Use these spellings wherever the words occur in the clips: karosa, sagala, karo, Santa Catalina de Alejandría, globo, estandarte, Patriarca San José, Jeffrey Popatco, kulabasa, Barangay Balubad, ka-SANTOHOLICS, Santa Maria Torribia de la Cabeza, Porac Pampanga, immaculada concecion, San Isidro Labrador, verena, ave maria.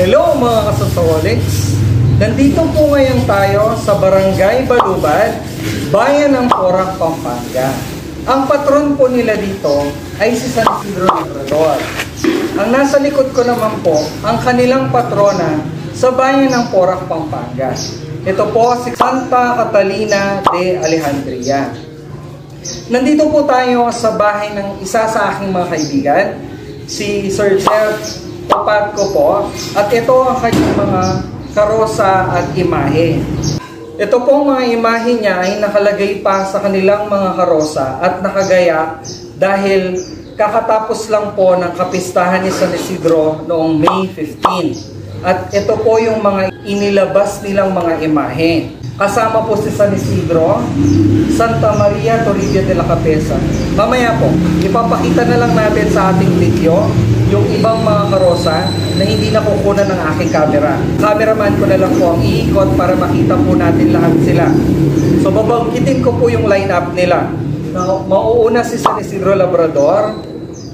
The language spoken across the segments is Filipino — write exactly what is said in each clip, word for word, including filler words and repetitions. Hello mga kasosyolix! Nandito po ngayon tayo sa Barangay Balubad, bayan ng Porac Pampanga. Ang patron po nila dito ay si San Isidro Labrador. Ang nasa likod ko naman po ang kanilang patrona sa bayan ng Porac Pampanga. Ito po si Santa Catalina de Alejandría. Nandito po tayo sa bahay ng isa sa aking mga kaibigan, si Sir Jeffrey Popatco po, at ito ang kanyang mga karosa at imahe. Ito po mga imahe niya ay nakalagay pa sa kanilang mga karosa at nakagaya dahil kakatapos lang po ng kapistahan ni San Isidro noong May fifteen. At ito po yung mga inilabas nilang mga imahe. Kasama po si San Isidro, Santa Maria Torribia de la Cabeza. Mamaya po, ipapakita na lang natin sa ating video yung ibang mga karosa na hindi nakukunan ng aking camera. Cameraman ko na lang po ang iikot para makita po natin lahat sila. So babangkitin ko po yung lineup nila. Now, mauuna si San Isidro Labrador,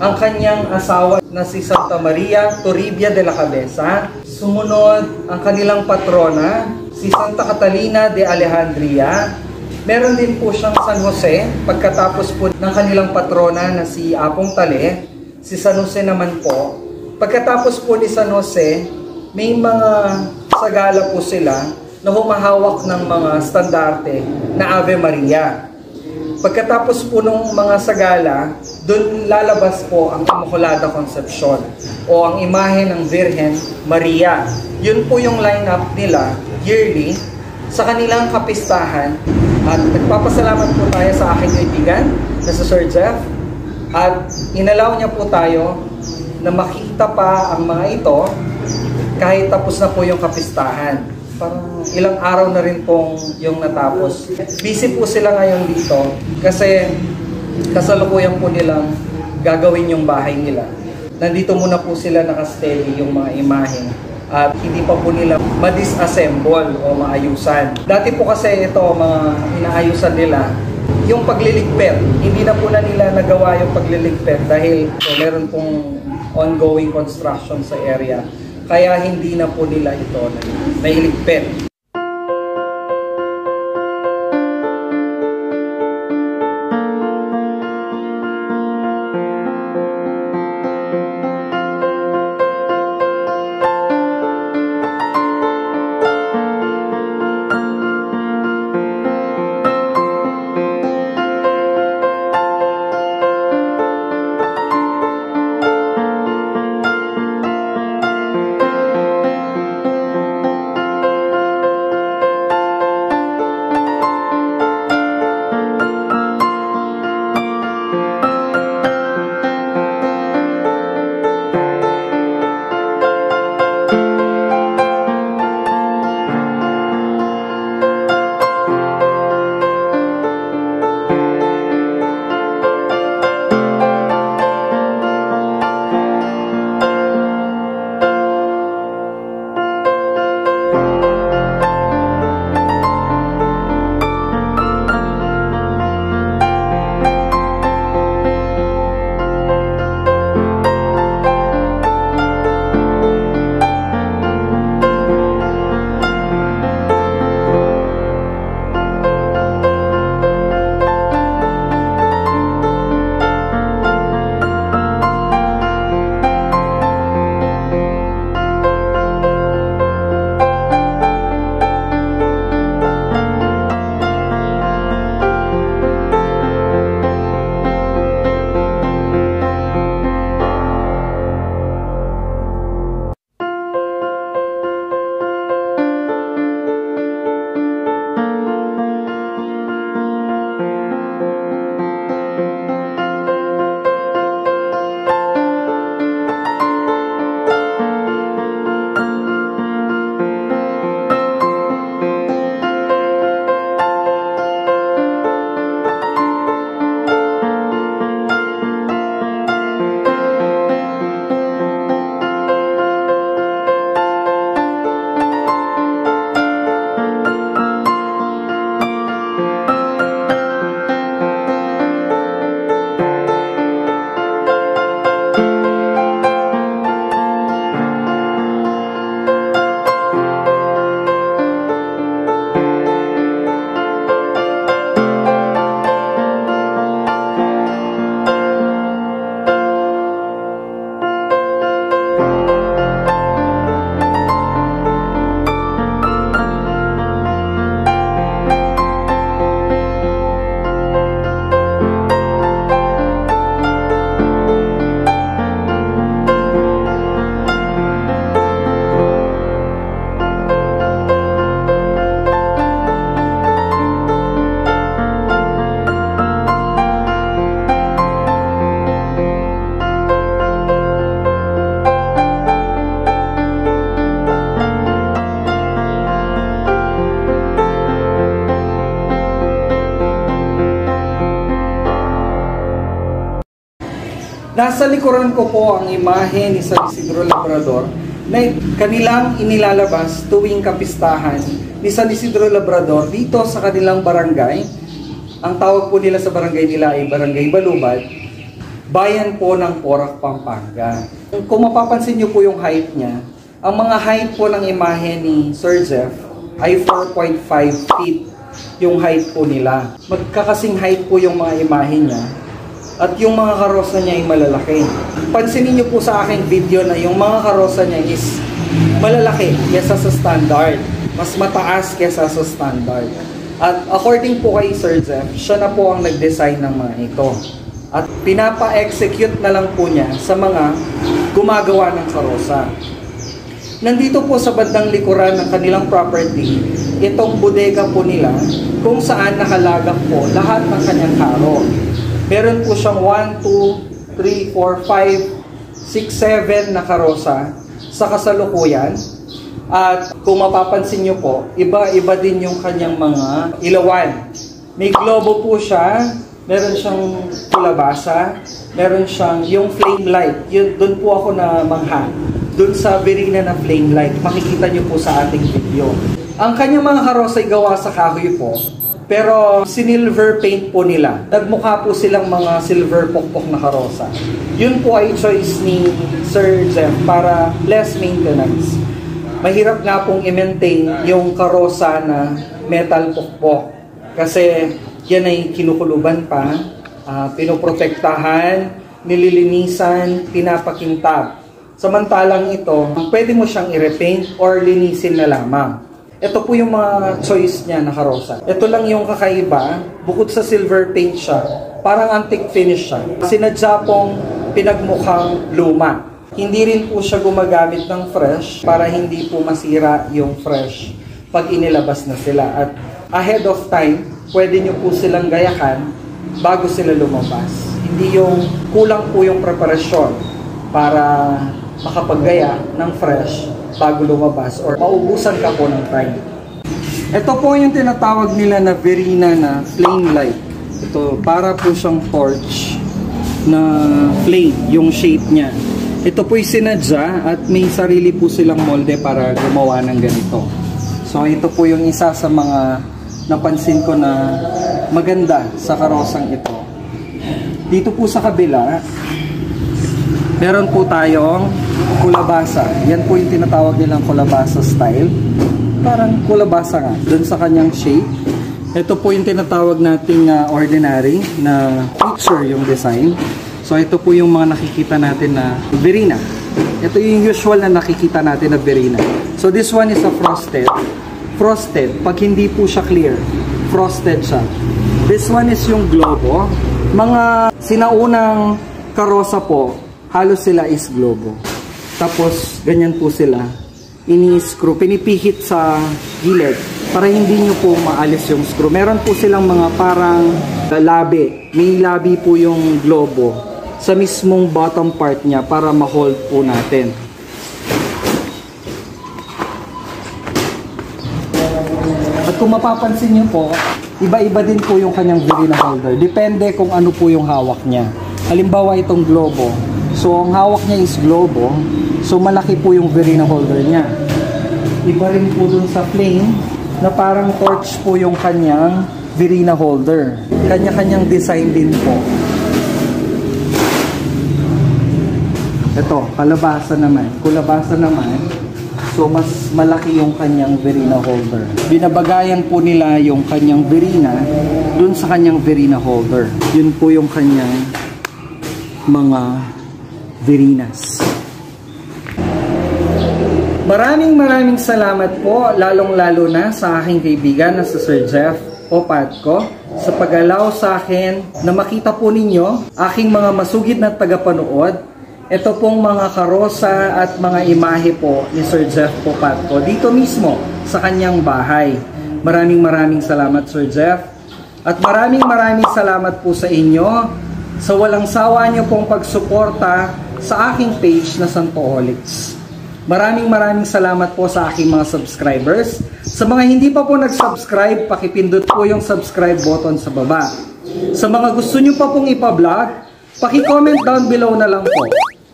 ang kanyang asawa na si Santa Maria Torribia de la Cabeza. Sumunod ang kanilang patrona, si Santa Catalina de Alejandría. Meron din po siyang San Jose, pagkatapos po ng kanilang patrona na si Apong Tale. Si San Jose naman po, pagkatapos po ni San Jose, may mga sagala po sila na humahawak ng mga standarte na Ave Maria. Pagkatapos po ng mga sagala, doon lalabas po ang Inmaculada Concepción o ang imahe ng Virgen Maria. Yun po yung lineup nila yearly sa kanilang kapistahan. At nagpapasalamat po tayo sa aking kaibigan na si Sir Jeff, at inalaw niya po tayo na makita pa ang mga ito kahit tapos na po yung kapistahan. Parang ilang araw na rin pong yung natapos. Busy po sila ngayon dito kasi kasalukuyan po nilang gagawin yung bahay nila. Nandito muna po sila nakasteady yung mga imahe at hindi pa po nila madisassemble o maayusan. Dati po kasi ito mga inaayusan nila, yung pagliligpit. Hindi na po na nila nagawa yung pagliligpit dahil so, meron pong ongoing construction sa area. Kaya hindi na po nila ito nailigpit. Nasa likuran ko po ang imahe ni San Isidro Labrador na kanilang inilalabas tuwing kapistahan ni San Isidro Labrador dito sa kanilang barangay. Ang tawag po nila sa barangay nila ay Barangay Balubad, bayan po ng Porac Pampanga. Kung mapapansin nyo po yung height niya, ang mga height po ng imahe ni Sir Jeff ay four point five feet yung height po nila. Magkakasing height po yung mga imahe niya at yung mga karosa niya ay malalaki. Pansinin niyo po sa aking video na yung mga karosa niya is malalaki kesa sa standard, mas mataas kesa sa standard. At according po kay Sir Jeff, siya na po ang nag-design ng mga ito at pinapa-execute na lang po niya sa mga gumagawa ng karosa. Nandito po sa bandang likuran ng kanilang property, itong bodega po nila kung saan nakalagak po lahat ng kanyang karo. Meron po siyang one, two, three, four, five, six, seven na karosa sa kasalukuyan. At kung mapapansin nyo po, iba-iba din yung kanyang mga ilawan. May globo po siya, meron siyang kulabasa, meron siyang yung flame light. Yun, doon po ako na mangha. Doon sa berina na flame light, makikita nyo po sa ating video. Ang kanyang mga karosa ay gawa sa kahoy po, pero sinilver paint po nila. Nagmukha po silang mga silver pokpok na karosa. Yun po ay choice ni Sir Jeff para less maintenance. Mahirap nga pong i-maintain yung karosa na metal pokpok kasi yan ay kinukuluban pa, uh, pinoprotektahan, nililinisan, pinapakintab. Samantalang ito, pwede mo siyang i-repaint or linisin na lamang. Ito po yung mga choice niya na karosa. Ito lang yung kakaiba, bukod sa silver paint siya, parang antique finish siya. Sinadya pong pinagmukhang luma. Hindi rin po siya gumagamit ng fresh para hindi po masira yung fresh pag inilabas na sila. At ahead of time, pwede nyo po silang gayakan bago sila lumabas. Hindi yung kulang po yung preparasyon para makapaggaya ng fresh bago lumabas or maubusan ka po ng time. Ito po yung tinatawag nila na verena na flame light. Ito, para po siyang torch na flame, yung shape niya. Ito po yung sinadya at may sarili po silang molde para gumawa ng ganito. So ito po yung isa sa mga napansin ko na maganda sa karosang ito. Dito po sa kabila, meron po tayong kulabasa. Yan po yung tinatawag nilang kulabasa style. Parang kulabasa nga, dun sa kanyang shape. Ito po yung tinatawag nating uh, ordinary na picture yung design. So ito po yung mga nakikita natin na berina. Ito yung usual na nakikita natin na berina. So this one is a frosted. Frosted, pag hindi po siya clear, frosted siya. This one is yung globo. Mga sinaunang karosa po, halos sila is globo. Tapos, ganyan po sila. Ini-screw, pinipihit sa gilid para hindi nyo po maalis yung screw. Meron po silang mga parang labi. May labi po yung globo sa mismong bottom part niya para ma-hold po natin. At kung mapapansin nyo po, iba-iba din po yung kanyang verena holder. Depende kung ano po yung hawak niya. Halimbawa itong globo. So, ang hawak niya is globo. So, malaki po yung verena holder niya. Iba rin po dun sa flame na parang torch po yung kanyang verena holder. Kanya-kanyang design din po. Ito, kalabasa naman. Kulabasa naman. So, mas malaki yung kanyang verena holder. Binabagayan po nila yung kanyang verena dun sa kanyang verena holder. Yun po yung kanyang mga verenas. Maraming maraming salamat po, lalong-lalo na sa aking kaibigan na si Sir Jeff Popatco sa pag-alaw sa akin na makita po ninyo aking mga masugid na tagapanood. Ito pong mga karosa at mga imahe po ni Sir Jeff Popatco dito mismo sa kanyang bahay. Maraming maraming salamat, Sir Jeff. At maraming maraming salamat po sa inyo sa walang sawa niyo pong pagsuporta sa aking page na Santoholics. Maraming maraming salamat po sa aking mga subscribers. Sa mga hindi pa po nag-subscribe, pakipindot po yung subscribe button sa baba. Sa mga gusto nyo pa pong ipa-vlog, Paki-comment down below na lang po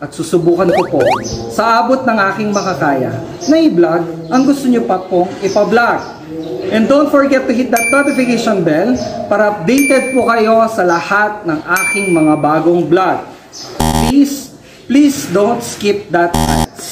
at susubukan ko po sa abot ng aking makakaya na i-vlog ang gusto nyo pa pong ipa-vlog. And don't forget to hit that notification bell para updated po kayo sa lahat ng aking mga bagong vlog. Please, please don't skip that ads.